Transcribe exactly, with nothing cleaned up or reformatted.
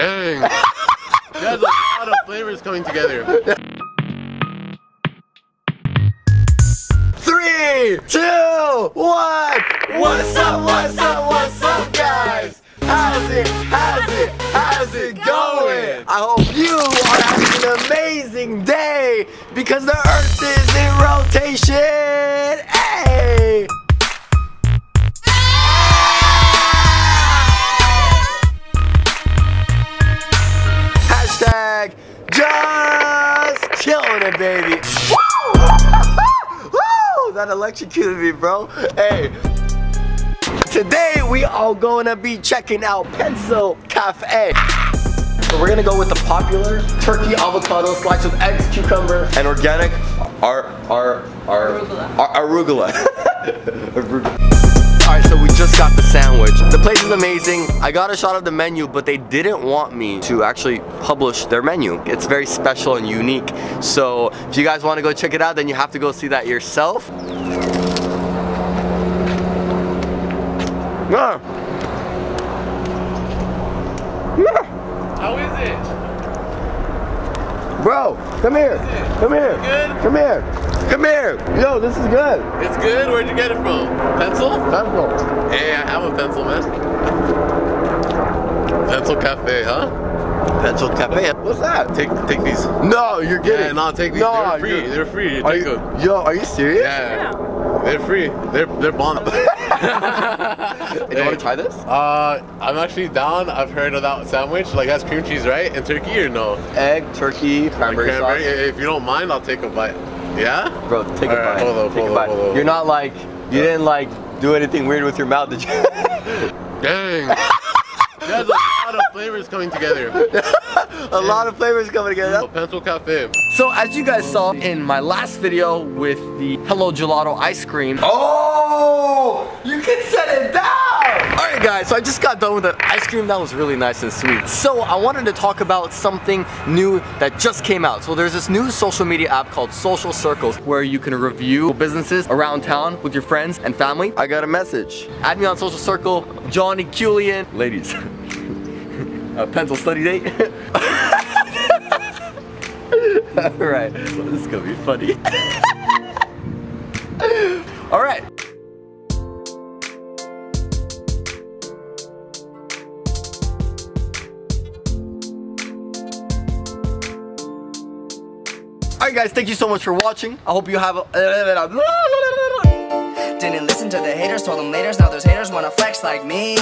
Dang. There's a lot of flavors coming together. Three, two, one. What's up, what's up, what's up, guys? How's it, how's it, how's it going? I hope you are having an amazing day because the earth is in rotation. Hey! Hashtag just killing it, baby. Woo! Woo! That electrocuted me, bro. Hey. Today we all gonna be checking out Pencil Cafe. So we're gonna go with the popular turkey avocado sliced with eggs, cucumber, and organic ar ar ar arugula. Arugula. Alright, so we just got the sandwich. The place is amazing. I got a shot of the menu, but they didn't want me to actually publish their menu. It's very special and unique. So if you guys want to go check it out, then you have to go see that yourself. Yeah. Yeah. How is it? Bro, come here. Come here. Come here. Come here. Yo, this is good. It's good? Where'd you get it from? Pencil? Pencil. Hey, I have a pencil, man. Pencil Cafe, huh? Pencil Cafe. What's that? Take take these. No, you're kidding. Yeah, no, take these. No, they're free. They're free. Take them. Yo, are you serious? Yeah. Yeah. They're free. They're they're bomb. Hey, do you want to try this? Uh, I'm actually down. I've heard of that sandwich. Like that's cream cheese, right? And turkey or no? Egg, turkey, cranberry, cranberry sauce. If you don't mind, I'll take a bite. Yeah? Bro, take a bite. Hold up, hold up, hold up. You're not like you didn't like do anything weird with your mouth, did you? Dang. There's a lot of flavors coming together. A lot of flavors coming together. Pencil Cafe. So as you guys saw in my last video with the Hello Gelato ice cream. Oh, you can set it down. All right guys, so I just got done with the ice cream. That was really nice and sweet. So I wanted to talk about something new that just came out. So there's this new social media app called Social Circles where you can review businesses around town with your friends and family. I got a message. Add me on Social Circle, Johnny Culian. Ladies. A pencil study date. Alright, well, this is gonna be funny. Alright. Alright guys, thank you so much for watching. I hope you have a... Didn't listen to the haters, told them later, now there's haters wanna flex like me.